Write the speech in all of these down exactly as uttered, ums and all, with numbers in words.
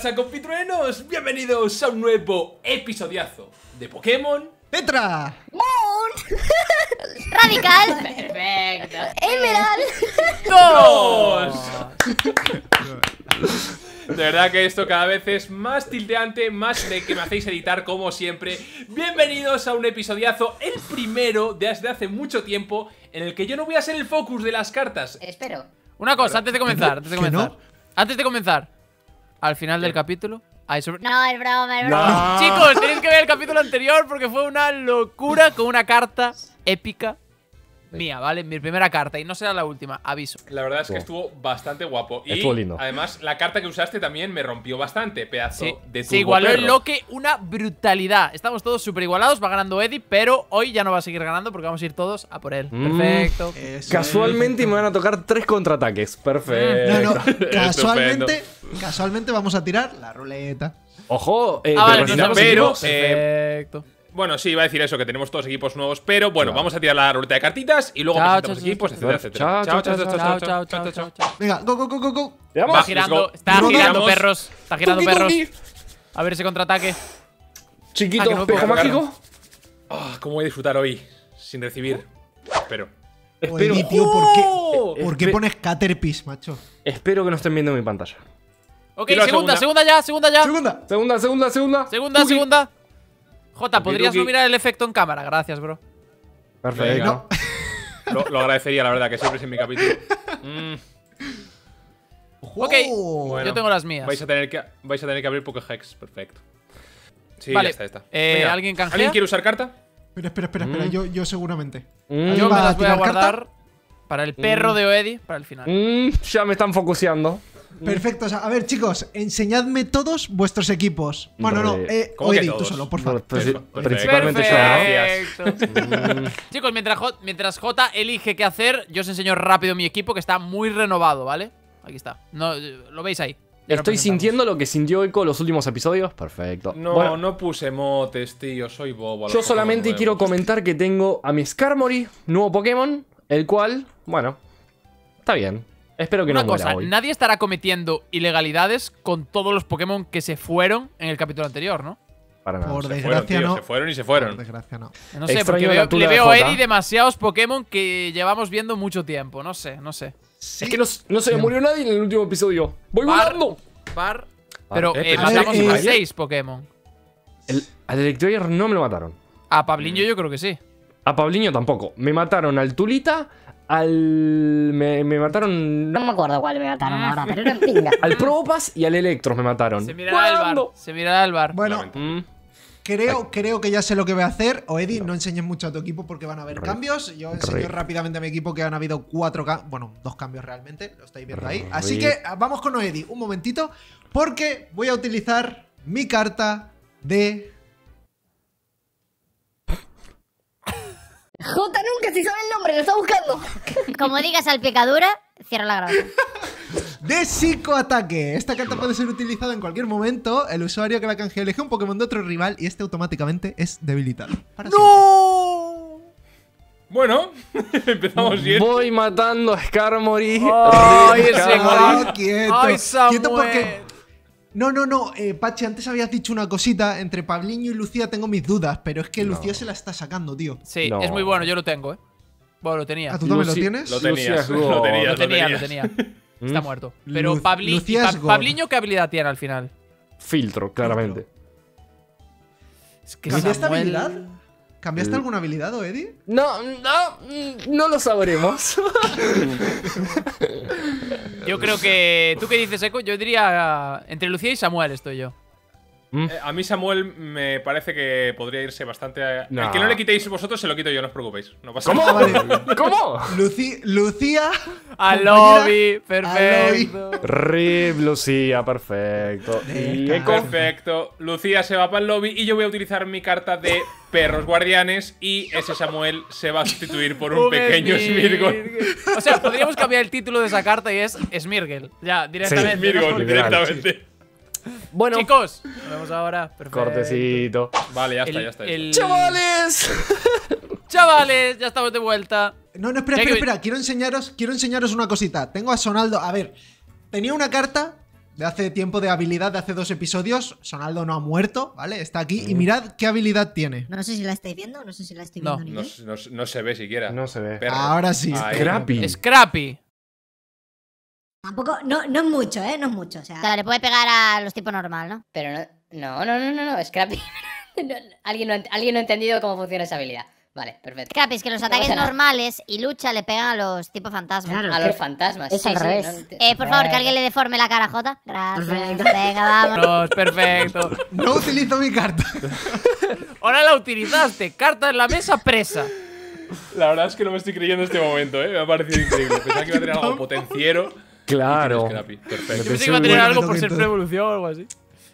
pasa, compitruenos? Bienvenidos a un nuevo episodiazo de Pokémon Petra Moon Radical Perfecto Emerald dos. De verdad que esto cada vez es más tildeante, más de que me hacéis editar como siempre. Bienvenidos a un episodiazo, el primero desde hace mucho tiempo, en el que yo no voy a ser el focus de las cartas. Espero. Una cosa, antes de comenzar, antes de comenzar, ¿no? Antes de comenzar, al final del capítulo... Ay, sobre... No, es broma, es broma. No. Chicos, tenéis que ver el capítulo anterior porque fue una locura con una carta épica. Mía, ¿vale? Mi primera carta y no será la última, aviso. La verdad es que estuvo bastante guapo. Y estuvo lindo. Además, la carta que usaste también me rompió bastante. Pedazo sí, de turbo. Se igualó el loque, una brutalidad. Estamos todos súper igualados, va ganando Eddie, pero hoy ya no va a seguir ganando porque vamos a ir todos a por él. Mm, perfecto. Casualmente es. Me van a tocar tres contraataques. Perfecto. No, no, casualmente, casualmente vamos a tirar la ruleta. Ojo, eh, ah, vale, pero, no pero perfecto. Eh, Bueno, sí, iba a decir eso, que tenemos todos equipos nuevos, pero bueno, claamos a tirar la ruleta de cartitas y luego presentamos equipos, etcétera, etcétera. Chao, chao, chao, chao, chao, chao, chao. Venga, go, go, go, go, go. Está girando, está girando, perros. Está girando, perros. A ver ese contraataque. Chiquito, pejo mágico. Cómo voy a disfrutar hoy sin recibir. Espero. Espero. ¿Por qué pones Caterpie, macho? Espero que no estén viendo mi pantalla. Ok, segunda, segunda ya, segunda ya. Segunda, segunda, segunda, segunda. Segunda, segunda. Jota, ¿podrías no mirar el efecto en cámara? Gracias, bro. Perfecto. Lo, lo agradecería, la verdad, que siempre es en mi capítulo. Mm. Ok, bueno, yo tengo las mías. Vais a tener que, vais a tener que abrir Pokéhex, perfecto. Sí, vale. Ya está, ya está. Eh, ¿alguien canjea? ¿Alguien quiere usar carta? Espera, espera, espera, mm. espera. Yo, yo seguramente. Mm. Yo me las voy a guardar carta? para el perro mm. de Oedi, para el final. Mm, ya me están focuseando. Perfecto, o sea, a ver chicos, enseñadme todos vuestros equipos. Bueno, no, eh, Oedi, tú solo, por favor. Principalmente yo. Chicos, mientras J, mientras J elige qué hacer, yo os enseño rápido mi equipo que está muy renovado, ¿vale? Aquí está, no, lo veis ahí. Estoy sintiendo lo que sintió Eco los últimos episodios. Perfecto. No, bueno, no puse motes, tío, soy bobo. Yo solamente quiero comentar que tengo a mi Skarmory, nuevo Pokémon, el cual, bueno, está bien. Espero que Una no muera cosa, hoy. Nadie estará cometiendo ilegalidades con todos los Pokémon que se fueron en el capítulo anterior, ¿no? Para nada. Por se desgracia fueron, tío, no. Se fueron y se fueron. Por desgracia no. No sé, Extraño porque veo, le veo a Eddie demasiados Pokémon que llevamos viendo mucho tiempo. No sé, no sé. Sí. Es que no, no se le murió nadie en el último episodio. ¡Voy par, volando! Par, pero eh, a matamos ver, eh, a seis Pokémon. El, al Electros no me lo mataron. A Pabliño mm. yo creo que sí. A Pabliño tampoco. Me mataron al Tulita... Al... Me, me mataron... No me acuerdo cuál me mataron ahora, pero era pinga. Al Probopass y al Electros me mataron. Se mirará al bar. Se mirará al bar. Bueno, mm. creo, creo que ya sé lo que voy a hacer. O Eddie, no, no enseñes mucho a tu equipo porque van a haber Re. cambios. Yo enseño Re. rápidamente a mi equipo que han habido cuatro cambios. Bueno, dos cambios realmente, lo estáis viendo Re. ahí. Así que vamos con Oedi un momentito porque voy a utilizar mi carta de... Jota nunca se sabe el nombre, lo está buscando. Como digas al pecadura, cierra la grabación. De psicoataque. Esta carta puede ser utilizada en cualquier momento. El usuario que la canjea elige un Pokémon de otro rival y este automáticamente es debilitado. Para ¡No! Bueno, empezamos bien. Voy matando a Skarmory. ¡Ay, Skarmory! Quieto, Ay, Samuel. quieto porque... No, no, no, eh, Pachi, antes habías dicho una cosita. Entre Pabliño y Lucía tengo mis dudas, pero es que no. Lucía se la está sacando, tío. Sí, no. es muy bueno, yo lo tengo, eh. Bueno, lo tenía. ¿Ah, tú también lo tienes? Lo tenías, Lucía, lo tenías, lo tenía, lo tenía. Está muerto. Pero Pabli pa Pabliño, ¿qué habilidad tiene al final? Filtro, claramente. Es que ¿Cambiaste esta habilidad? ¿Cambiaste alguna habilidad, o Eddie? No, no, no lo sabremos. Yo creo que... ¿Tú qué dices, Eco? Yo diría... Entre Lucía y Samuel estoy yo. Eh, a mí Samuel me parece que podría irse bastante... A... No. El que no le quitéis vosotros, se lo quito yo, no os preocupéis. No pasa ¿Cómo? Nada. ¿Cómo? Luci Lucía... Al lobby, perfecto. Rip, Lucía, perfecto. Y Eco. Perfecto. Lucía se va para el lobby y yo voy a utilizar mi carta de perros guardianes y ese Samuel se va a sustituir por un pequeño Smeargle. O sea, podríamos cambiar el título de esa carta y es Smeargle. Ya, directamente. Sí, Smeargle, ¿no? directamente. Sí. Bueno, chicos, nos vemos ahora. Perfecto. Cortecito. Vale, ya está, el, ya está. Ya está. El... ¡Chavales! ¡Chavales! Ya estamos de vuelta. No, no, espera, espera, que... espera. Quiero enseñaros, quiero enseñaros una cosita. Tengo a Sonaldo. A ver, tenía una carta. de hace tiempo, de habilidad de hace dos episodios. Sonaldo no ha muerto, ¿vale? Está aquí. Y mirad qué habilidad tiene. No sé si la estáis viendo, no sé si la estoy viendo. No, no, no, no se ve siquiera. No se ve. Perro. Ahora sí. Scrappy. Scrappy. Tampoco, no, no es mucho, ¿eh? No es mucho. O sea, claro, le puede pegar a los tipos normal, ¿no? Pero no, no, no, no, no, no. Scrappy. no, alguien, no, alguien no ha entendido cómo funciona esa habilidad. Vale, perfecto. Scrappy, es que los ataques normales y lucha le pegan a los tipos fantasmas. Claro, a los fantasmas. Es sí, al sí, revés. No, te... eh, por favor, que alguien le deforme la cara a Jota. Gracias. Perfecto. Venga, vamos. No, perfecto. No utilizo mi carta. Ahora la utilizaste. Carta en la mesa, presa. La verdad es que no me estoy creyendo en este momento, ¿eh? Me ha parecido increíble. Pensaba que iba a tener algo potenciero. Claro. Scrappy. Perfecto. Yo pensé que iba a tener algo por ser revolución o algo así.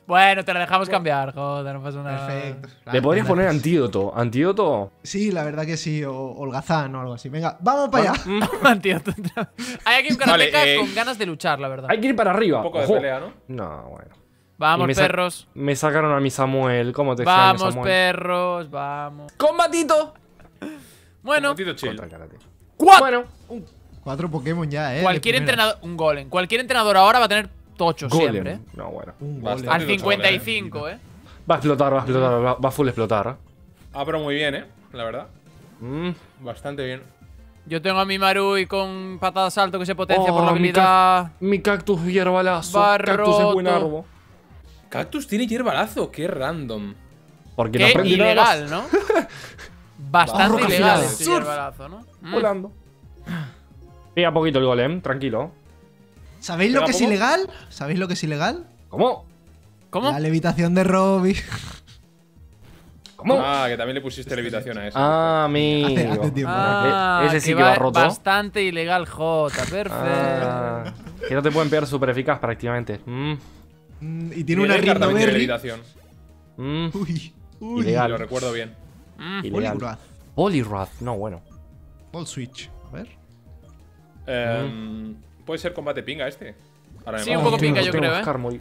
Bueno, te la dejamos cambiar, joder, no pasa nada. Perfecto. Le podrías poner antídoto. ¿Antídoto? Sí, la verdad que sí. O holgazán o algo así. Venga, vamos para allá. Antídoto. Hay aquí un karateka vale, eh. con ganas de luchar, la verdad. Hay que ir para arriba. Un poco Ojo. de pelea, ¿no? No, bueno. Vamos, me perros. Sa me sacaron a mi Samuel. ¿Cómo te Vamos, extraño, Samuel? perros, vamos. ¡Combatito! Bueno. Combatito chill. Cuatro. Bueno. Cuatro Pokémon ya, eh. Cualquier entrenador. Un golem. Cualquier entrenador ahora va a tener... Tocho golem. siempre, ¿eh? No, bueno. Bastante Al cincuenta y cinco, golem. ¿eh? Va a explotar, va a explotar, va, va a full explotar. Ah, pero muy bien, ¿eh? La verdad. Mm. Bastante bien. Yo tengo a mi Marui con patada salto que se potencia oh, por la habilidad. Mi, ca mi cactus hierbalazo. Cactus es buen árbol. Cactus tiene hierbalazo, qué random. Porque qué no ilegal, ¿no? Bastante ilegal este hierbalazo, ¿no? Volando. Pega poquito el golem, tranquilo. ¿Sabéis lo que es ilegal? ¿Sabéis lo que es ilegal? ¿Cómo? ¿Cómo? La levitación de Robby. ¿Cómo? Ah, que también le pusiste levitación a eso. Ah, amigo. Hace, hace tiempo. Ah, ese sí que va roto. Bastante ilegal, J. Perfecto. Ah, que no te pueden pegar súper eficaz prácticamente. Mm. Mm, y tiene una rindoberry. Mm. Uy, uy. Ilegal. Lo recuerdo bien. Mm. Poliwrath. Poliwrath. No, bueno. Ball switch. A ver. Eh... Mm. Puede ser combate pinga este. Ahora sí, un poco pinga, yo creo, ¿eh?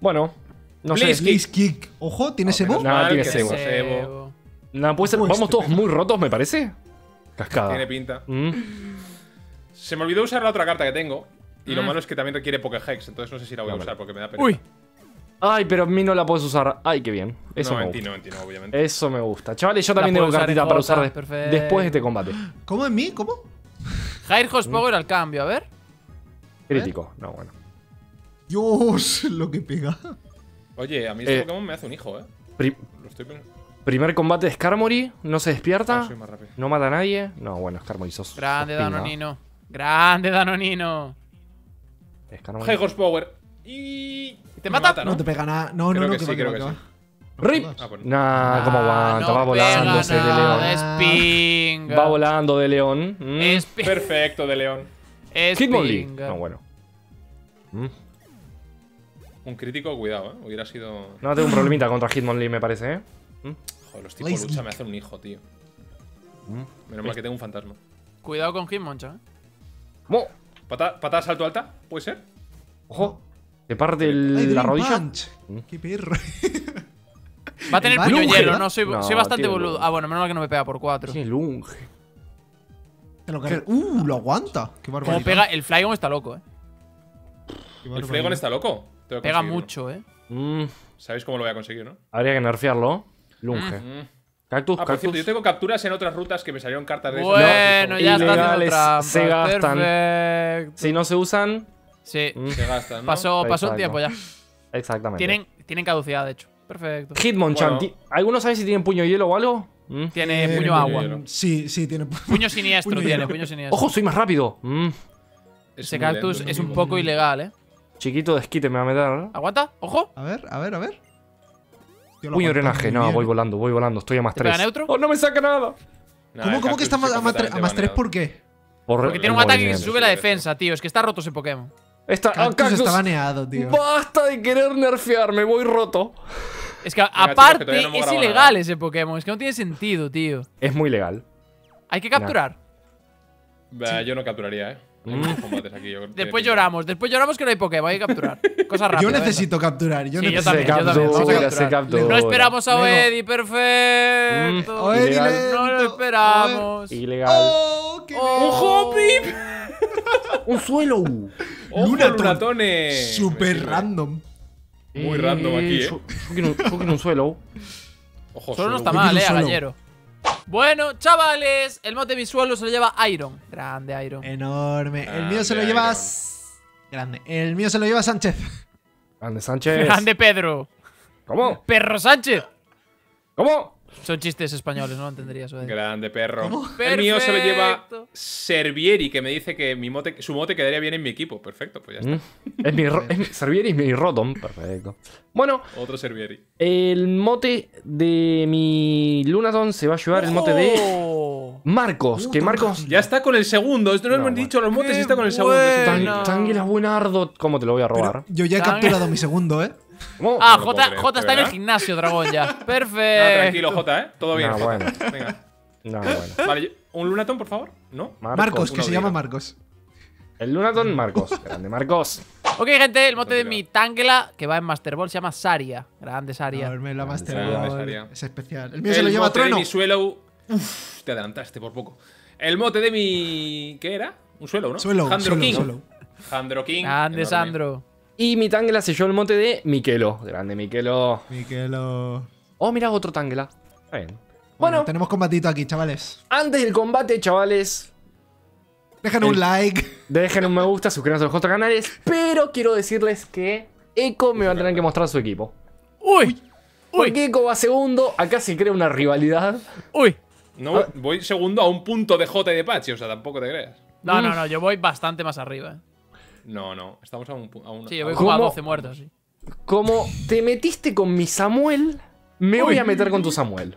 Bueno, no Please sé. Kick. Kick. Ojo, ¿tiene no, Evo? Nada, tiene Evo. Nada, puede ser. Uy, vamos este todos pena. muy rotos, me parece. Cascada. Tiene pinta. Mm. Se me olvidó usar la otra carta que tengo. Y mm. lo malo es que también requiere Pokéhex. Entonces no sé si la voy a no, usar porque me da pena. Uy. Ay, pero a mí no la puedes usar. Ay, qué bien. Eso no, me gusta. No, en ti no, obviamente. Eso me gusta. Chavales, yo la también tengo cartita para usar después de este combate. ¿Cómo en mí? ¿Cómo? High Horse Power al cambio, a ver. Crítico, no, bueno. Dios, lo que pega. Oye, a mí este eh, Pokémon me hace un hijo, eh. Prim lo estoy primer combate de Skarmory, no se despierta. Ah, no mata a nadie. No, bueno, Skarmory sos. Grande sos Danonino. Grande Danonino. Skarmory. High Horse Power. Y. ¿Te mata? mata ¿no? no te pega nada. No, creo no, no, que, que, sí, va, creo que, que va. sí. Rip. Ah, pues no. Nah, ¿cómo aguanta? No va volándose de león. Es va volando de león. Mm. Es perfecto de león. Es Hitmonlee. No, bueno. Mm. Un crítico, cuidado, ¿eh? Hubiera sido... No, tengo un problemita contra Hitmonlee, me parece, ¿eh? Mm. Joder, los tipos lucha me hacen un hijo, tío. Mm. Menos mal que tengo un fantasma. Cuidado con Hitmonchan, ¿eh? ¿Patada, patada salto alta? ¿Puede ser? Ojo. Te parte el, la rodilla. Mm. Qué perro. Va a tener puño hielo, no soy, no, soy bastante boludo. Lunge. Ah, bueno, menos mal que no me pega por cuatro. Sí, lunge. Lo que... Uh, lo aguanta. Qué barbaridad. Como pega, el Flygon está loco, eh. El Flygon está loco. Pega mucho, eh. Mm. Sabéis cómo lo voy a conseguir, ¿no? Habría que nerfearlo. Lunge. Mm. Cactus, ah, cactus. Por cierto, yo tengo capturas en otras rutas que me salieron cartas de... Bueno, ya están. Se gastan. Perfecto. Si no se usan. Sí. Mm. Se gastan, ¿no? Pasó, pasó un tiempo ya. Exactamente. Tienen, tienen caducidad, de hecho. Perfecto. Hitmonchan, bueno. ¿Alguno sabe si tiene puño hielo o algo? ¿Mm? Tiene, eh, puño agua. Hielo. Sí, sí, tiene puño. Puño siniestro puño tiene, hielo. puño siniestro. ¡Ojo, soy más rápido! Mm. Ese cactus lento, es un poco ilegal, eh. Chiquito desquite me va a meter, ¿no? ¿Aguanta? ¡Ojo! A ver, a ver, a ver. Puño drenaje, no, bien. voy volando, voy volando. Estoy a más tres. Neutro? ¡Oh, no me saca nada! Nah, ¿Cómo, ¿Cómo que está a más tres? ¿A más tres por qué? Por Porque tiene un ataque que sube la defensa, tío. Es que está roto ese Pokémon. Está, cactus ah, cactus. está baneado, tío. Basta de querer nerfearme, voy roto. Es que Venga, aparte chicos, que no es ilegal nada. ese Pokémon, es que no tiene sentido, tío. Es muy legal. Hay que capturar. Nah. Bah, sí. Yo no capturaría, eh. Hay combates aquí, yo después lloramos, después lloramos que no hay Pokémon, hay que capturar. Cosas rápidas. Yo necesito venga. capturar, yo sí, necesito yo también, captura, yo también. Se captura. No esperamos a Oedi, perfecto. Mm, Oedi no lo esperamos. Ilegal. Oh, ¡Un Hoppip! ¡Un suelo! Lunatone. Lunatone. Super random. Muy random aquí, eh. Suki un suelo. Ojo, solo no está mal, eh, gallero. Bueno, chavales, el mote visual se lo lleva Iron. Grande Iron. Enorme. El mío se lo lleva. Grande. El mío se lo lleva Sánchez. Grande Sánchez. Grande Pedro. ¿Cómo? Perro Sánchez. ¿Cómo? Son chistes españoles, no lo entenderías. Grande perro. ¿Cómo? El perfecto. Mío se lo lleva Servieri, que me dice que mi mote, su mote quedaría bien en mi equipo. Perfecto, pues ya está. Es mi es Servieri es mi Rotom. Perfecto. Bueno. Otro Servieri. El mote de mi Lunatone se va a llevar el mote de Marcos. Que Marcos… Ya está con el segundo. Esto no, no hemos bueno. dicho los motes y está con el segundo. Tan, Tangela buenardo. ¿Cómo te lo voy a robar? Pero yo ya he capturado mi segundo, ¿eh? ¿Cómo? Ah, no J, creer, J está ¿verdad? En el gimnasio, dragón, ya. Perfecto. No, tranquilo, J, ¿eh? Todo bien, no, J. Bueno. Venga. No, bueno. Vale, ¿un Lunatone, por favor? ¿No? Marcos, Marcos que se llama Marcos. El Lunatone, Marcos. Grande, Marcos. Ok, gente, el mote no, de mi Tangela, que va en Master Ball, se llama Saria. Grande Saria. No, la Master Ball. Saria. Es especial. El mío el se lo lleva Trueno. El mote de mi Suelo… Uf, te adelantaste por poco. El mote de mi… ¿Qué era? Un Suelo, ¿no? Suelo, Sandro King. Suelo. Sandro King. Grande enorme. Sandro. Y mi Tangela selló el mote de Miquelo. Grande, Miquelo. Miquelo. Oh, mira, otro Tangela. Está bien. Bueno, bueno, tenemos combatito aquí, chavales. Antes del combate, chavales. Dejen el, un like. Dejen un me gusta, suscríbanse a los otros canales. Pero quiero decirles que Eco me va a tener que mostrar su equipo. Uy. Uy. Porque Eco va segundo. Acá se crea una rivalidad. Uy. No, ah. voy segundo a un punto de J y de Pachi. O sea, tampoco te creas. No, mm. no, no. Yo voy bastante más arriba, eh. No, no, estamos a un a una, sí, yo voy a jugar a doce muertos. Sí. Como te metiste con mi Samuel, me uy, voy a meter con tu Samuel.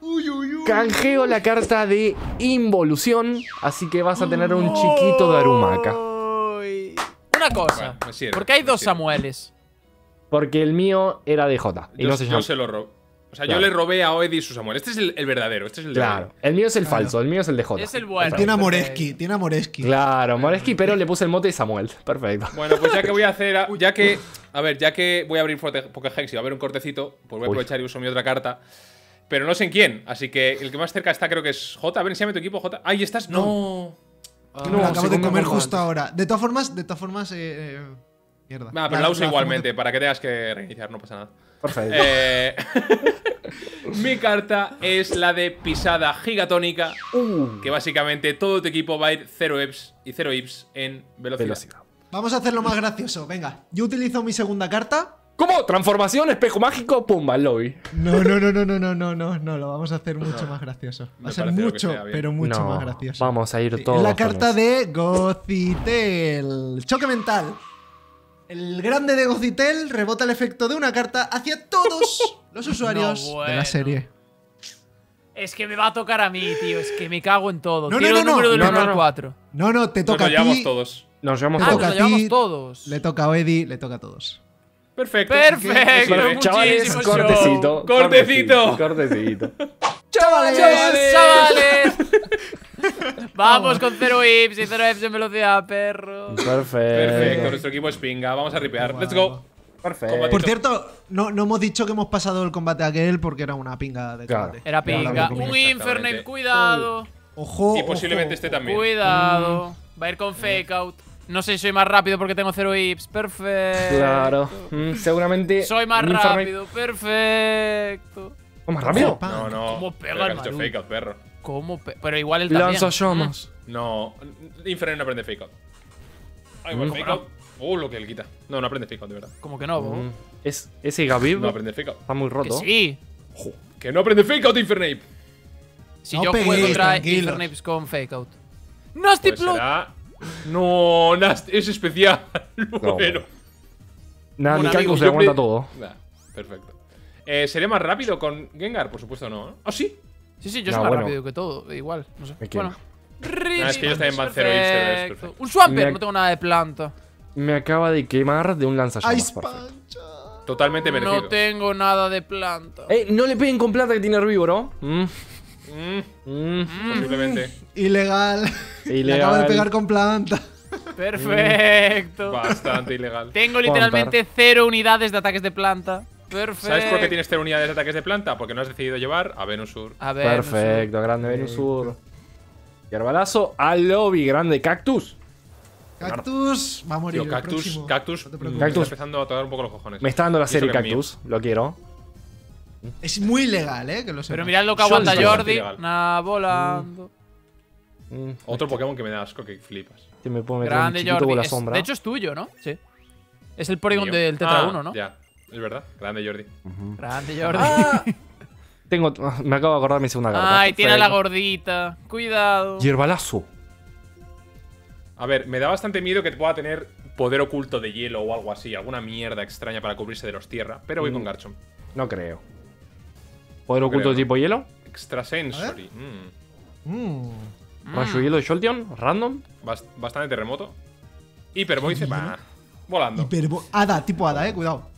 Uy, uy, uy. Canjeo la carta de involución, así que vas a tener un chiquito de Arumaka. Uy. Una cosa, bueno, sirve, ¿por qué hay dos Samueles? Porque el mío era de J. Y yo, no se llama. Yo se lo robé. O sea, claro. yo le robé a Oedi su Samuel. Este es el, el verdadero, este es el Claro, verdadero. El mío es el claro. falso, el mío es el de J. Es el bueno. Tiene a Moreski, tiene a Moreski. Claro, Moreski, pero le puse el mote de Samuel. Perfecto. Bueno, pues ya que voy a hacer… A, ya que… A ver, ya que voy a abrir Pokéhex y va a haber un cortecito, pues voy a aprovechar Uy. y uso mi otra carta. Pero no sé en quién, así que el que más cerca está creo que es J. A ver, enséñame tu equipo, J. ¡Ahí estás! ¡No! Ah, no, lo acabo de comer justo ahora. De todas formas, de todas formas… Eh, eh, mierda. Ah, pero la, la uso la igualmente, de... para que tengas que reiniciar, no pasa nada. Perfecto. Eh, mi carta es la de pisada gigatónica, uh. que básicamente todo tu equipo va a ir cero eps y cero ips en velocidad. velocidad. Vamos a hacerlo más gracioso, venga. Yo utilizo mi segunda carta. ¿Cómo? Transformación, espejo mágico, pumba, lobby. No, no, no, no, no, no, no, no, no, lo vamos a hacer mucho no. más gracioso. Va Me a ser mucho, pero mucho no, más gracioso. Vamos a ir sí. todos. La carta de Gozitel, choque mental. El grande de Gozitel rebota el efecto de una carta hacia todos los usuarios no, bueno. de la serie. Es que me va a tocar a mí, tío. Es que me cago en todo. No, Quiero no, no, el número del no, número no, no. cuatro. No, no, te toca nos a ti. Nos llevamos todos. Nos llevamos, ah, todos. Nos llevamos todos. Le toca a Oedi, le toca a todos. Perfecto. Perfecto. Perfecto. Chavales, cortecito, cortecito. Cortecito. Cortecito. Chavales, chavales. chavales. Vamos con cero ips y cero eps en velocidad, perro. Perfecto. Perfecto, nuestro equipo es pinga. Vamos a ripear. Wow. Let's go. Perfecto. Combatito. Por cierto, no, no hemos dicho que hemos pasado el combate aquel porque era una pinga de claro. combate. Era pinga. Un Infernape, cuidado. Uy. Ojo. Y posiblemente ojo. este también. Cuidado. Va a ir con fake out. No sé si soy más rápido porque tengo cero ips. Perfecto. Claro. Mm, seguramente. Soy más rápido. Perfecto. ¿O más rápido? No, no. ¿Cómo pega el maru? Fake out, perro. ¿Cómo? Pero igual el también. Lanzallamas. No, Infernape no aprende fake out. Ay, igual no, fake out. Uh, lo que le quita. No, no aprende fake out, de verdad. ¿Cómo que no? Mm. ¿Es, ese Gabib no aprende fake out. Está muy roto. Que sí. Ojo. Que no aprende fake out, Infernape. Si no yo peguéis, juego contra Infernape con fake out. ¡Nasty Plot! Pues no, nasty, es especial. No, bueno. Nada, mi Kaku se aguanta todo. Nah, perfecto. Eh, ¿Seré más rápido con Gengar? Por supuesto no. ¿Ah, sí? Sí, sí, yo no, soy más bueno. rápido que todo, igual, no sé. Bueno, no, es que ellos también van cero. Un Swampert, no tengo nada de planta. Me acaba de quemar de un lanzallamas. Totalmente merecido. No tengo nada de planta. Eh, no le peguen con planta que tiene herbívoro. Mm. Mm. Mm. Posiblemente. Ilegal. Ilegal. Me acaba de pegar con planta. Perfecto. Bastante ilegal. Tengo literalmente cero unidades de ataques de planta. Perfecto. ¿Sabes por qué tienes tres unidades de ataques de planta? Porque no has decidido llevar a Venusaur. A Venusaur. Perfecto, grande Venusaur. Hierbalazo al lobby, grande cactus. Cactus, va a morir. Tío, cactus, el cactus, no cactus, me está empezando a tocar un poco los cojones. Me está dando la serie Cactus, lo quiero. Es muy legal, eh, que lo sé. Pero mirad lo que aguanta Jordi. Nah, volando. Mm. Mm. Otro Pokémon que me da asco que flipas. Que me puedo meter grande un Jordi. La es, sombra. De hecho es tuyo, ¿no? Sí. Es el Porygon mío. Del Tetra ah, uno, ¿no? Ya, es verdad. Grande Jordi. Uh -huh. Grande Jordi. Ah. Tengo, me acabo de acordar mi segunda carta. Ay, tiene a la gordita. Cuidado. Hierbalazo. A ver, me da bastante miedo que pueda tener poder oculto de hielo o algo así. Alguna mierda extraña para cubrirse de los tierra. Pero voy mm. con Garchomp. No creo. ¿Poder no oculto creo. tipo hielo? Extrasensory. Mm. Mm. Rayo hielo de Jolteon. Random. Bast bastante terremoto. Hiperboice. Volando. Hiperbo hada, tipo hada, eh. Cuidado.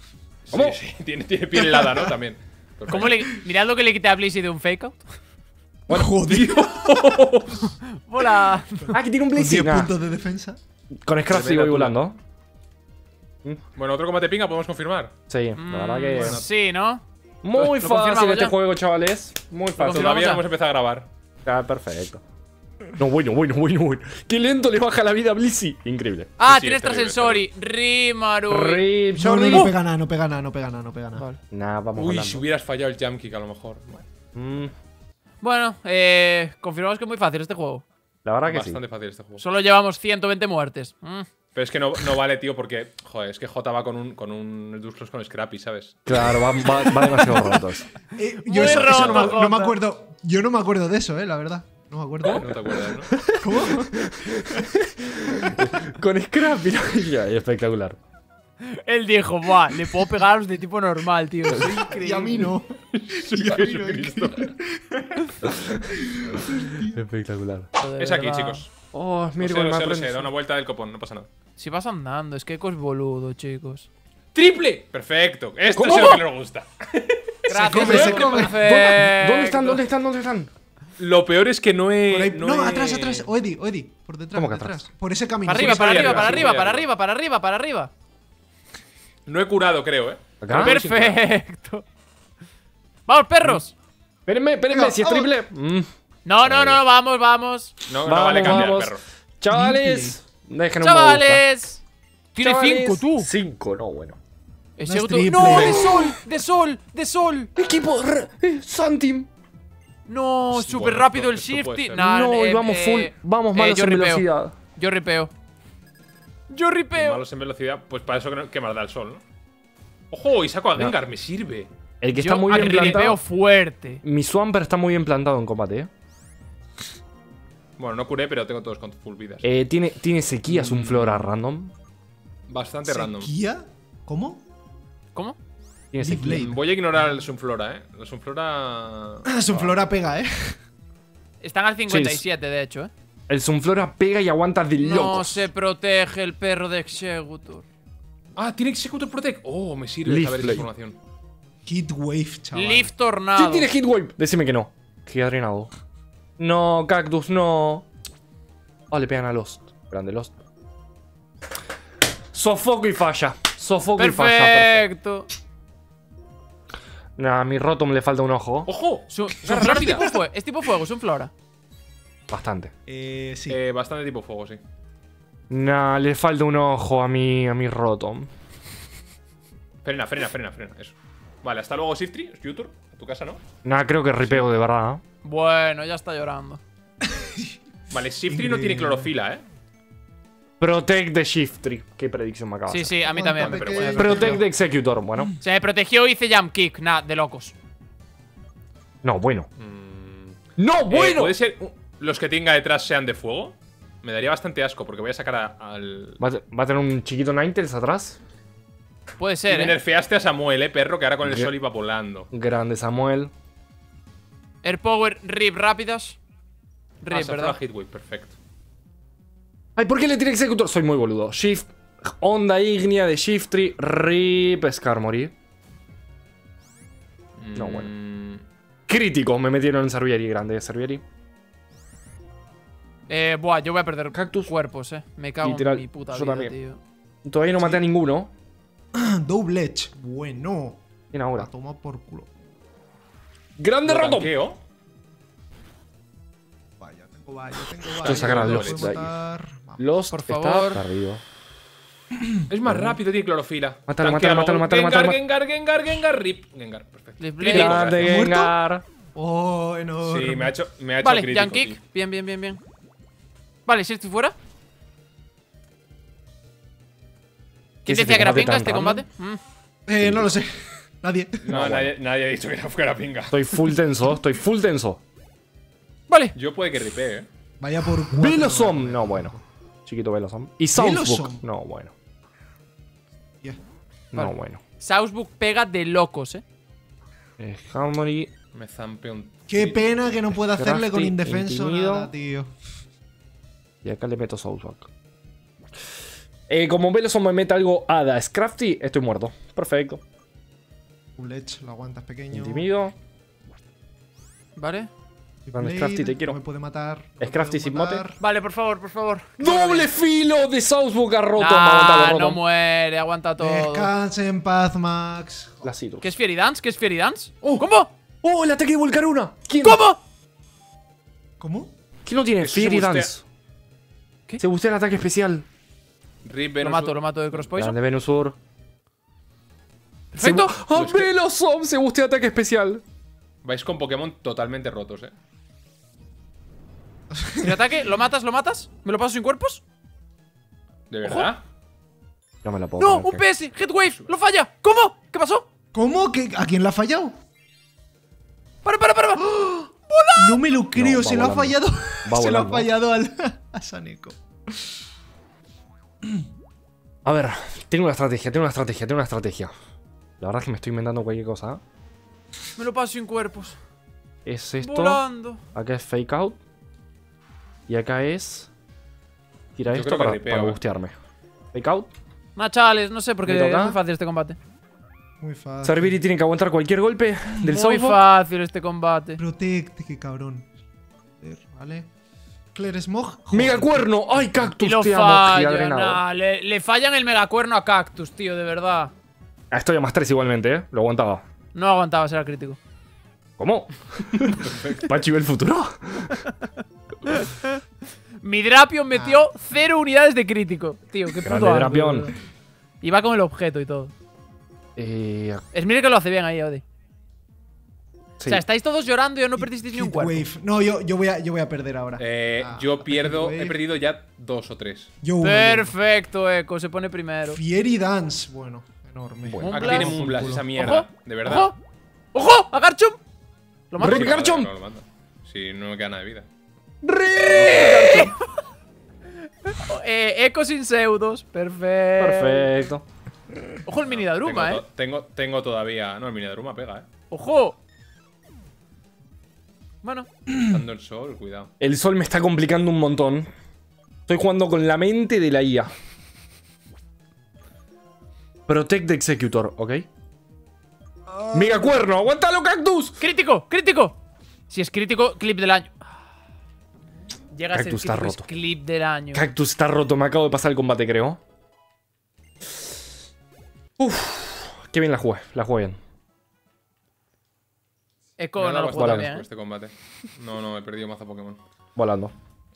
Sí, ¿Cómo? sí. Tiene, tiene piel helada, ¿no? También. ¿Cómo le, mirad lo que le quité a Blazy de un fake out. Bueno, ¡jodido! ¡Hola! Ah, que tiene un Blazy. diez puntos de defensa. Con Scrafty voy volando. Bueno, otro combate pinga, podemos confirmar. Sí, mm, la verdad que. Bueno. Sí, ¿no? Muy pues, fácil este ya. juego, chavales. Muy fácil. Todavía no hemos empezado a grabar. Ah, perfecto. No, bueno, bueno, bueno, bueno. Qué lento le baja la vida a Blissey. Increíble. Ah, sí, tiene Extrasensori. Rimaru. Rim, no, no, no pega nada, no pega nada, no pega nada, no pega nada. Vale. Nah, vamos. Uy, hablando. Si hubieras fallado el jump kick a lo mejor. Bueno, mm. bueno eh, confirmamos que es muy fácil este juego. La verdad que Bastante sí. Bastante fácil este juego. Solo llevamos ciento veinte muertes. Mm. Pero es que no, no vale, tío, porque, joder, es que J va con un, con un Dusclops con Scrappy, ¿sabes? Claro, va, va, va demasiado rotos. Eh, yo eso, roto, eso no, no me acuerdo. Yo no me acuerdo de eso, eh, la verdad. No me acuerdo. ¿Eh? No te acuerdas, ¿no? ¿Cómo? Con Scrappy. Espectacular. Él dijo, buah, le puedo pegar a los de tipo normal, tío. Soy increíble. Y a mí no. Soy a mí no. Espectacular. Es aquí, chicos. Oh, mira, no sé, no sé, da una vuelta del copón, no pasa nada. Si vas andando, es que Eco es boludo, chicos. ¡Triple! Perfecto. Esto ¿Cómo? es lo que nos gusta. Gracias, se come, se come. ¿Dónde están? ¿Dónde están? ¿Dónde están? Lo peor es que no he… Ahí, no, no he... atrás, atrás. Oedi, Oedi. Por detrás, ¿Cómo que detrás? atrás? Por ese camino. Para arriba, para arriba, para arriba, para arriba, para arriba, para arriba. No he curado, creo, eh. ¿Acá? Perfecto. ¡Vamos, perros! Espérenme, espérenme, si es triple… Mm. No, no, no, vamos, vamos. No, vamos, no vale cambiar, vamos. perro. Chavales. No, es que no Chavales. Me gusta. Tiene cinco, tú. cinco, no, bueno. Es no, es no, de sol, de sol, de sol. Equipo, eh, Santim. No, súper rápido el Shifty. Nah, no, eh, vamos full. Eh, vamos malos eh, en ripeo. velocidad. Yo ripeo. Yo ripeo. Malos en velocidad, pues para eso que, no, que más da el sol, ¿no? Ojo, y saco a Gengar, no. me sirve. El que está yo muy bien plantado. Yo ripeo fuerte. Mi Swampert está muy bien plantado en combate, ¿eh? Bueno, no curé, pero tengo todos con full vidas. Eh, tiene, tiene sequía Sunflora random. Bastante ¿Sequía? random. ¿Sequía? ¿Cómo? ¿Cómo? Tiene sequía. Voy a ignorar el Sunflora, eh. La Sunflora. La Sunflora oh. pega, eh. Están al cincuenta y siete, sí, de hecho, eh. El Sunflora pega y aguanta de no locos. No se protege el perro de Executor. Ah, tiene Executor Protect. Oh, me sirve Leaf saber Blade. esa información. Hitwave, chaval. Leaf Tornado. ¿Quién tiene Hitwave? Decime que no. Que adrenado. No, Cactus, no. Oh, le pegan a Lost. Grande Lost. Sofoco y falla. Sofoco perfecto. y falla. Perfecto. Nah, a mi Rotom le falta un ojo. ¡Ojo! Su Sunflora es, tipo fuego, es tipo fuego, Sunflora. Bastante. Eh, sí. Eh, bastante tipo fuego, sí. Nah, le falta un ojo a mi, a mi Rotom. Frena, frena, frena, frena. Eso. Vale, hasta luego, Shiftry. Youtuber, a tu casa, ¿no? Nah, creo que ripeo de verdad, ¿no? Bueno, ya está llorando. Vale, Shiftry no tiene clorofila, eh. Protect the Shiftry. Qué predicción me acaba. Sí, sí, a mí también. Pero bueno, pero protect bueno. the Executor, bueno. Se me protegió y hice jump kick. Nah, de locos. No, bueno. Mm. ¡No, bueno! Eh, ¿Puede ser los que tenga detrás sean de fuego? Me daría bastante asco porque voy a sacar a, al. ¿Va a, ¿Va a tener un chiquito Ninetales atrás? Puede ser. Y eh. nerfeaste a Samuel, eh, perro, que ahora con el Gr sol iba volando. Grande Samuel. Air Power, rip rápidas. Rip, ah, ¿verdad? Hitwave, perfecto. Ay, ¿por qué le tiene Executor? Soy muy boludo. Shift, onda ignea de Shiftry, rip, Skarmory. Mm. No, bueno. Crítico, me metieron en Servieri, grande Servieri. Eh, buah, yo voy a perder Cactus. cuerpos, eh. Me cago Literal, en mi puta yo vida, también. tío. Todavía no maté a ninguno. Double Edge, bueno. Bien ahora. La toma por culo. ¡Grande Rotom! Vaya, tengo vaya, tengo vaya. Yo sacar a los de ahí. Los por favor. Está perdido. Es más rápido, tiene clorofila. Mátalo, mátalo, mátalo, mátalo, mátalo. Gengar, Gengar, Gengar, Gengar, Rip. Gengar, perfecto. Grande Gengar. Oh, enorme. Sí, me ha hecho, me ha hecho vale, crítico. Vale, Jump Kick. Bien, bien, bien, bien. Vale, si estoy fuera. ¿Quién decía que era pinga este combate? Mm. Eh, no lo sé. Nadie. No, nadie, nadie ha dicho que era pinga. Estoy full tenso, estoy full tenso. Vale. Yo puede que ripee, eh. Vaya por cuatro. Velosom. No, bueno. Chiquito Velosom. Y Southbuck. No, bueno. Yeah. No, vale. bueno. Southbuck pega de locos, eh. eh Skarmory. Me zampe un... Qué pena que no pueda hacerle con indefenso nada, tío. Y acá le meto Southbuck. Eh, como Velosom me mete algo hada Scrafty, estoy muerto. Perfecto. Ulech, lo aguantas pequeño. Intimido. Vale. Vale, Scrafty, te quiero. No me puede matar. No Scrafty sin mote. Vale, por favor, por favor. ¡Doble filo de Southbuck a Rotom! Ah, no muere, aguanta todo. Descanse en paz, Max. La sido. ¿Qué es Fiery Dance? ¿Qué es Fiery Dance? Oh. ¿Cómo? ¡Oh, el ataque de Volcarona! ¿Quién? ¿Cómo? ¿Cómo? ¿Quién no tiene Fiery Dance? ¿Qué? Se busca el ataque especial. Rip, lo mato, lo mato de Cross Poison. Grande Venusaur. ¡Perfecto! ¡Ah, Velosom! Se busca el ataque especial. Vais con Pokémon totalmente rotos, eh. ¿El ataque? ¿Lo matas? ¿Lo matas? ¿Me lo paso sin cuerpos? ¿De verdad? Ojo. No me la puedo. ¡No! ¡Un que... P S! ¡Headwave! ¡Lo falla! ¿Cómo? ¿Qué pasó? ¿Cómo? ¿Qué? ¿A quién la ha fallado? ¡Para, para, para! para. ¡Oh! ¡Vola! No me lo creo, no, se lo ha fallado. Se lo ha fallado al, a Saneco. A ver, tengo una estrategia, tengo una estrategia, tengo una estrategia. La verdad es que me estoy inventando cualquier cosa, ¿eh? Me lo paso sin cuerpos. Es esto. Volando. Acá es fake out. Y acá es. Tira Yo esto para, ripeo, para bustearme. Fake out. Machales, no sé porque es muy fácil este combate. Muy fácil. Servieri tiene que aguantar cualquier golpe del Southbuck. Muy fácil este combate. Protect, que cabrón. Vale. Cleresmog. Mega cuerno. ¡Ay, Cactus! Y lo te fallan, amo, nah, le, le fallan el megacuerno a Cactus, tío, de verdad. Ah, estoy a más tres igualmente, eh. Lo aguantaba. No aguantaba, será crítico. ¿Cómo? ¿Pachi ve el futuro? Mi Drapion metió cero unidades de crítico. Tío, qué puto arco, Drapion. Tío. Y va con el objeto y todo. Eh... Smeargle que lo hace bien ahí, Odi. Sí. O sea, estáis todos llorando y yo no perdiste ni un cuerpo. No, yo, yo, voy a, yo voy a perder ahora. Eh, ah, yo pierdo, he perdido ya dos o tres. Yo uno, Perfecto, Eco, se pone primero. Fiery Dance, bueno. Enorme. Bueno, acá tiene Moonblast esa mierda, ojo, de verdad. ¡Ojo! ¡Ojo! ¡A Garchomp! ¡Lo mato! ¡Rip Garchomp! No, no, no, si no me queda nada de vida. ¡Rip! eh, eco sin pseudos. Perfecto. Perfecto. Ojo el mini Dadruma, no, eh. Tengo, tengo todavía. No, el mini Dadruma pega, eh. ¡Ojo! Bueno. Dando el sol, cuidado. El sol me está complicando un montón. Estoy jugando con la mente de la I A. Protect the Executor, ¿ok? Uh, ¡Mega cuerno! ¡Aguántalo, Cactus! ¡Crítico! ¡Crítico! Si es crítico, clip del año. Llega Cactus a ser está crítico, roto. Es clip del año. Cactus está roto. Me acabo de pasar el combate, creo. Uff. Qué bien la jugué. La jugué bien. Eco no, no lo juega bien, ¿eh? Este combate. No, no. He perdido mazo Pokémon. Volando.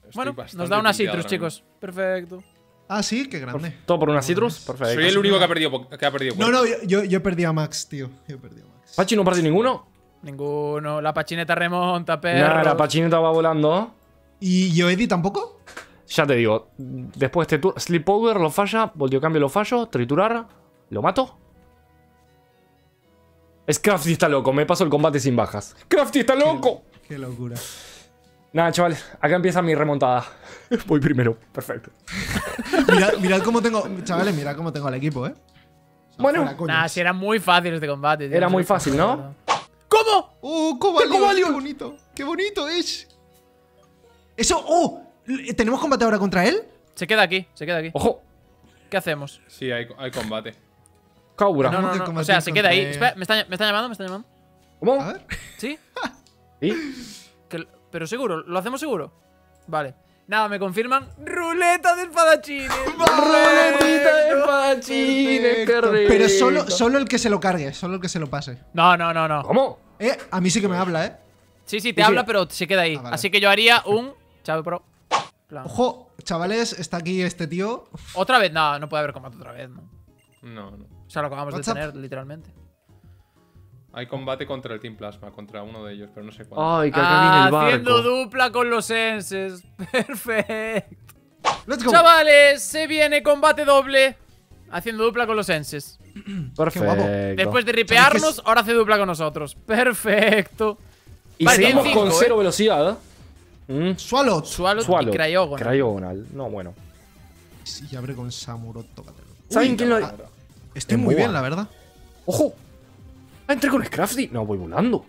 Estoy bueno, nos da una Citrus, chicos. Perfecto. Ah, sí, qué grande. Todo por una Citrus, perfecto. Soy el único que ha perdido. Que ha perdido no, no, yo, yo he perdido a Max, tío. Yo he perdido a Max. ¿Pachi no perdió ninguno? Ninguno. La pachineta remonta, pero. Nah, la pachineta va volando. ¿Y yo, Eddie, tampoco? Ya te digo. Después de este turno. Sleepover lo falla. Volteocambio lo fallo. Triturar. Lo mato. Scrafty está loco. Me paso el combate sin bajas. ¡Crafty está loco! Qué, qué locura. Nada, chavales, acá empieza mi remontada. Voy primero, perfecto. mirad, mirad cómo tengo, chavales, mirad cómo tengo al equipo, eh. Son bueno, nah, si era muy fácil este combate, tío. Era muy fácil, ¿no? ¿Cómo? ¡Oh, Cobalion! ¡Qué bonito! ¡Qué bonito es! Eso, ¡oh! ¿Tenemos combate ahora contra él? Se queda aquí, se queda aquí. ¡Ojo! ¿Qué hacemos? Sí, hay, hay combate. Caura. No, no, no, no. O sea, se queda ahí. Espera, ¿me están, me están llamando? ¿Me están llamando? ¿Cómo? A ver. ¿Sí? ¿Y? Que, pero seguro, ¿lo hacemos seguro? Vale. Nada, me confirman. ¡Ruleta de espadachines! ¡Ruletita de espadachines! ¡Qué rico! Pero solo, solo el que se lo cargue, solo el que se lo pase. No, no, no, no. ¿Cómo? Eh, a mí sí que me habla, ¿eh? Sí, sí, te sí, habla, sí. Pero se queda ahí. Ah, vale. Así que yo haría un... Chao, pro. Plan. ¡Ojo! chavales, está aquí este tío. Otra vez, no, no puede haber combate otra vez, ¿no? No, no. O sea, lo acabamos What's de tener, up? literalmente. Hay combate contra el Team Plasma, contra uno de ellos, pero no sé cuál. Ay, que ah, viene el haciendo dupla con los Senses. Perfecto. Let's go. Chavales, se viene combate doble. Haciendo dupla con los Senses. Perfecto. Después de ripearnos, ahora hace dupla con nosotros. Perfecto. Y vale, seguimos con cero eh. velocidad. ¿Mm? Swallow. Swallow, Swallow y Cryogonal. Cryogonal. No, bueno. Sí, abre con Samurott. ¿Saben Uy, quién lo ha... Estoy muy bien, la verdad. ¡Ojo! ¿Va a entrar con Scrafty? No, voy volando.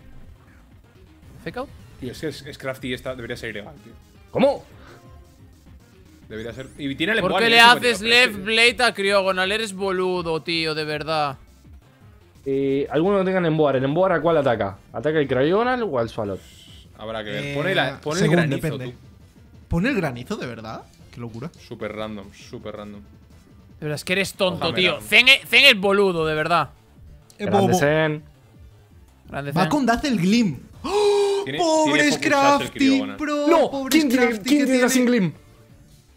¿Fake out? Tío, es que Scrafty esta debería ser ilegal, tío. ¿Cómo? Debería ser. Y tiene el ¿Por qué le haces left blade a Cryogonal? Eres boludo, tío, de verdad. Eh, algunos no tengan Emboar. ¿El Emboar a cuál ataca? ¿Ataca el Cryogonal o al Swalot? Habrá que ver. Pone, la, pone el granizo. ¿Pone el granizo de verdad? Qué locura. Súper random, súper random. De verdad, es que eres tonto, Ojalá tío. Zen es boludo, de verdad. Grande Zen. Grande Zen. Va con Daz el Glim. ¡Oh! ¡Pobre Scrafty, bro! No, pobre ¿quién Scrafty tiene, ¿quién tiene sin Glim?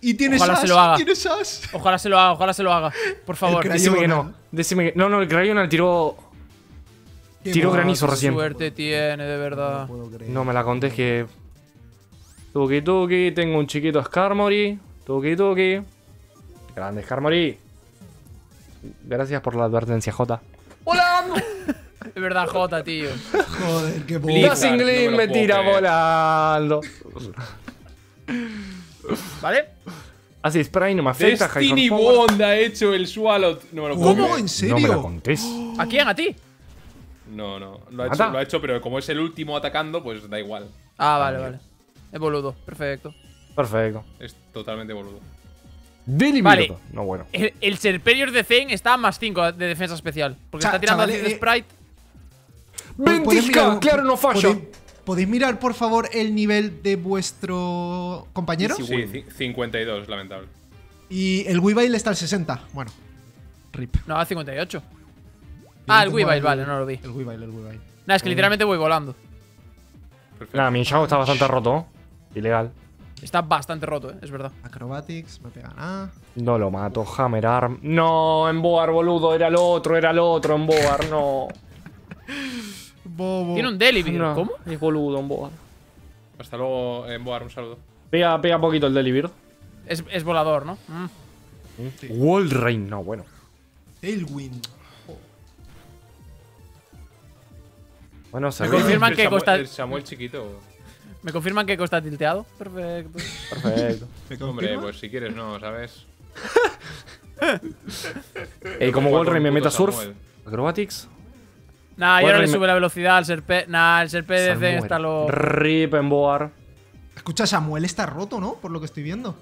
Y tiene Ojalá Sash, se lo haga. tiene Sash. Ojalá se lo haga, ojalá se lo haga. Por favor, decime que no. Decime que no, no, el Cryogonal tiró. Tiró bueno, granizo recién. Qué suerte tiene, de verdad. No, no me la contés que. Tuki tuki, tengo un chiquito Skarmory. Tuki tuki. Grande Skarmory. Gracias por la advertencia, Jota. ¡Hola! Es verdad, Jota, tío. Joder, qué puto. La Singling me tira volando. ¿Vale? Así, spray no me afecta. Destiny Bond ha hecho el Swalot. No me lo puedo creer. ¿Cómo? ¿En serio? No me lo contés. ¿A quién? ¿A ti? No, no. Lo ha, hecho, lo ha hecho, pero como es el último atacando, pues da igual. Ah, vale, vale. Es boludo. Perfecto. Perfecto. Es totalmente boludo. Vale. No, bueno. El, el Serperior de Zen está a más cinco de defensa especial. Porque Ch está tirando chavales, de Sprite. ¡Ventisca! Claro, no falla. ¿Podéis, ¿Podéis mirar, por favor, el nivel de vuestro compañero? Sí, sí, cincuenta y dos, lamentable. Y el Weavile está al sesenta. Bueno. Rip. No, al cincuenta y ocho. Ah, el Weavile, vale, no lo vi. El Weavile, el Weavile. Nah, es que literalmente voy volando. Perfecto. Nah, mi Shao está bastante roto. Ilegal. Está bastante roto, ¿eh? Es verdad. Acrobatics, no pega nada. No lo mato, Hammer Arm. No, Emboar, boludo. Era el otro, era el otro, Emboar, no. Bobo. Tiene un Delivir, no. ¿Cómo? Es boludo, Emboar. Hasta luego, Emboar, un saludo. Pega, pega poquito el Delivir. Es, es volador, ¿no? Mm. Sí. Walrein, no, bueno. Tailwind. Oh. Bueno, se Me confirman que costa. El Samuel chiquito. ¿Me confirman que Costa tilteado? Perfecto. Perfecto. Hombre, pues si quieres no, ¿sabes? Ey, como Walrein me meta surf. Acrobatics. Nah, y ahora le sube la velocidad al Serpe. Nah, el Serpe de Zen está lo. Rip Emboar. Escucha, Samuel está roto, ¿no? Por lo que estoy viendo.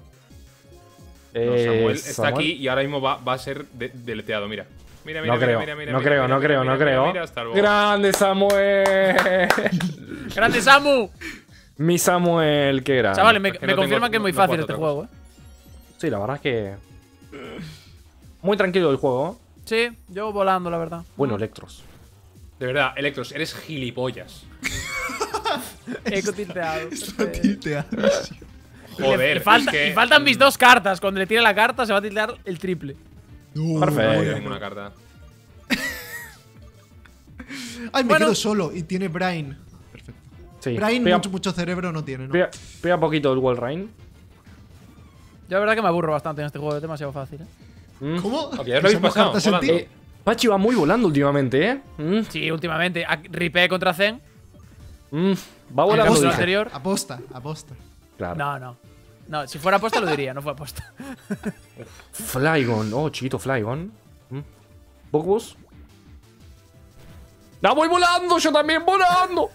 Eh, no, Samuel está Samuel. aquí y ahora mismo va, va a ser deleteado, mira. Mira, mira, no mira, mira, mira, no mira, creo, mira, no creo, mira, no creo, mira, no creo. ¡Grande Samuel! ¡Grande Samu! Mi Samuel, qué grande. Chavales, me, me no confirman tengo, que es muy no, fácil no este juego, juego, eh. Sí, la verdad es que. Muy tranquilo el juego, ¿eh? Sí, yo volando, la verdad. Bueno, Electros. De verdad, Electros, eres gilipollas. Eco tilteado. Está tilteado. Joder, y, falta, es que... y faltan mis dos cartas. Cuando le tire la carta, se va a tiltear el triple. Uh, Perfecto. No una carta. Ay, me bueno. quedo solo y tiene Brain. Sí. Brain pega, mucho, mucho cerebro no tiene, ¿no? Pega, pega poquito el Walrein. Yo la verdad que me aburro bastante en este juego, es demasiado fácil, ¿eh? ¿Cómo? Okay, ya lo habéis pasado. Eh, Pachi va muy volando últimamente, ¿eh? Mm. Sí, últimamente. Ripé contra Zen. Mm. Va volando el anterior. Aposta, aposta. Claro. No, no. No, si fuera aposta lo diría, no fue aposta. Flygon, oh, chiquito Flygon. Mm. Bocus. ¡No, voy volando! ¡Yo también volando!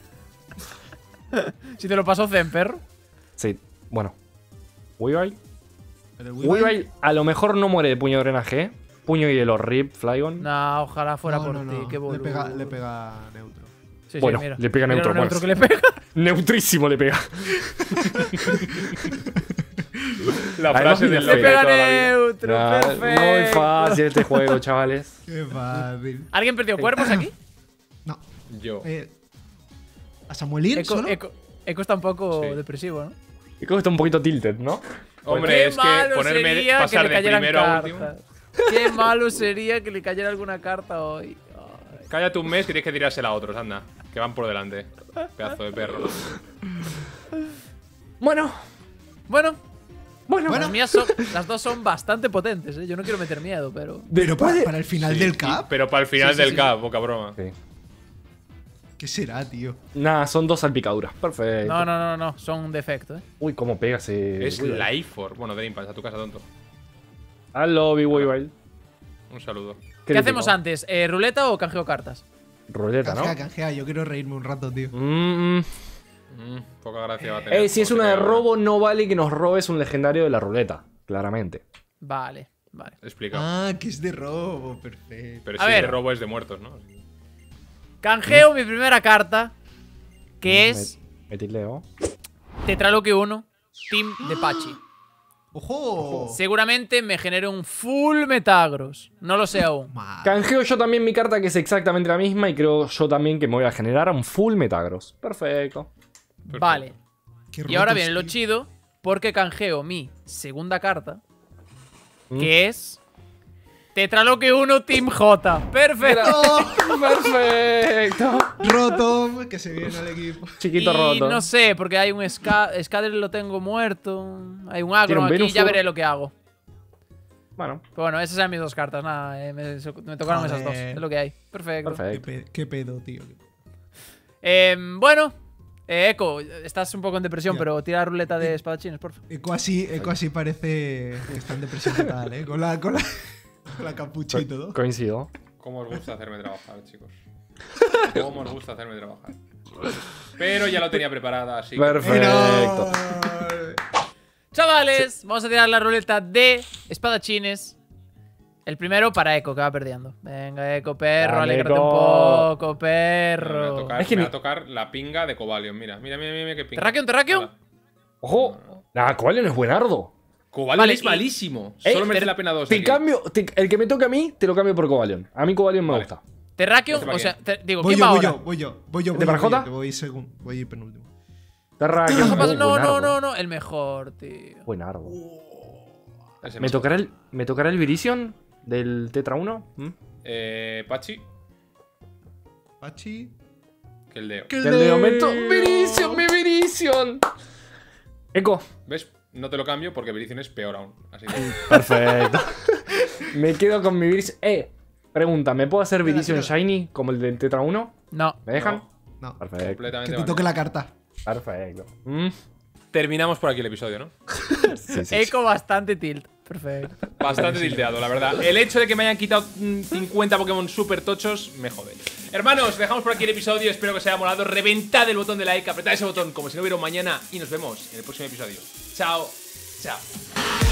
Si te lo pasó Zen, perro. Sí, bueno. Weavile. Weavile a lo mejor no muere de puño de drenaje, ¿eh? Puño y de los rip, Flygon. No, ojalá fuera no, por no, ti, no. Qué boludo. Le pega, le pega neutro. Sí, bueno, sí, mira. le pega mira neutro. neutro que le pega. Neutrísimo le pega. La frase del Le pega neutro, nah, perfecto. Muy fácil este juego, chavales. Qué fácil. ¿Alguien perdió cuerpos aquí? No. Yo. Eh, ¿A Samuelín Eco, solo? Eco, Eco está un poco sí. depresivo, ¿no? Eco está un poquito tilted, ¿no? Hombre, es que ponerme pasar de primero a último. Qué malo sería que le cayera alguna carta hoy. Ay. Cállate un mes que tienes que tirársela a otros, anda. Que van por delante. Pedazo de perro. Bueno. Bueno. Bueno, bueno. Las, mías son, las dos son bastante potentes, ¿eh? Yo no quiero meter miedo, pero… Pero para, para el final sí, del cap. Pero para el final sí, sí, del sí. cap, poca broma. Sí. ¿Qué será, tío? Nah, son dos salpicaduras. Perfecto. No, no, no, no. Son un defecto, ¿eh? Uy, cómo pega ese… Es Lifeforce. Bueno, Dream Pass, a tu casa, tonto. Aló, Weavile. Un saludo. ¿Qué, ¿Qué hacemos tengo? antes? Eh, ¿Ruleta o canjeo cartas? Ruleta, canjea, ¿no? Canjea, yo quiero reírme un rato, tío. Mmm… -mm. Mm, poca gracia va a tener. Eh, si es una de robo, no vale que nos robes un legendario de la ruleta, claramente. Vale, vale. Explica. Ah, que es de robo, perfecto. Pero si es de robo es de muertos, ¿no? Canjeo ¿Mm? mi primera carta, que es… Me tileo. Tetraloque uno, Team de Pachi. ¡Ojo! Seguramente me genere un full Metagross. No lo sé aún. Canjeo yo también mi carta, que es exactamente la misma, y creo yo también que me voy a generar un full Metagross. Perfecto. Perfecto. Vale. Y ahora viene lo chido, porque canjeo mi segunda carta, ¿Mm? que es… Tetraloque uno Team J. ¡Perfecto! ¡Perfecto! Rotom, que se viene al equipo. Chiquito Rotom. No sé, porque hay un Scadrill, lo tengo muerto. Hay un Agro aquí, Venusaur. Ya veré lo que hago. Bueno. Pero bueno, esas eran mis dos cartas. Nada, eh, me, me tocaron Joder. esas dos. Es lo que hay. Perfecto. Perfecto. Qué, pe qué pedo, tío. Eh, bueno. Eh, Eco, estás un poco en depresión, ya. pero tira la ruleta de espadachines, porfa. Eco así, Eco así parece que está en depresión total, ¿eh? Con la... Con la... Con la capucha y todo. Coincido. ¿Cómo os gusta hacerme trabajar, chicos? ¿Cómo os gusta hacerme trabajar? Pero ya lo tenía preparada, así que… ¡Perfecto! Chavales, sí. vamos a tirar la ruleta de espadachines. El primero para Eco, que va perdiendo. Venga, Eco, perro, alégrate un poco, perro. Me va a tocar, es que me va a tocar la pinga de Cobalion. Mira, mira, mira, mira qué pinga. ¿Terrakion, Terrakion? ¡Ojo! No, no. Nah, Cobalion es buenardo. Cobalion vale, es malísimo. Eh, Solo merece la pena dos. Te aquí. cambio, te, el que me toca a mí, te lo cambio por Cobalion. A mí Cobalion me vale. gusta. Terrakion, o sea, te, digo, voy ¿quién yo, va voy ahora? Yo, voy yo, voy yo. ¿Te para Jota? Voy segundo, voy penúltimo. Terrakion. No, no, no, no, no, el mejor, tío. Buen árbol. Oh. Me, me tocará el, me tocará el Virizion del Tetra uno. ¿Mm? Eh, Pachi. Pachi. Que el Leo. Que el de momento. Virizion, mi Virizion. Eco. ¿Ves? No te lo cambio porque Virizion es peor aún. Así que... Perfecto. Me quedo con mi Virizion. Eh, pregunta, ¿me puedo hacer Virizion Shiny como el del Tetra uno? No. ¿Me dejan? No. no. Perfecto. Completamente que te toque la carta. Perfecto. Mm. Terminamos por aquí el episodio, ¿no? sí, sí, Eco sí. bastante tilt. Perfecto. Bastante tilteado, la verdad. El hecho de que me hayan quitado cincuenta Pokémon super tochos me jode. Hermanos, dejamos por aquí el episodio. Espero que os haya molado. Reventad el botón de like, apretad ese botón como si no hubiera un mañana y nos vemos en el próximo episodio. Chao, chao.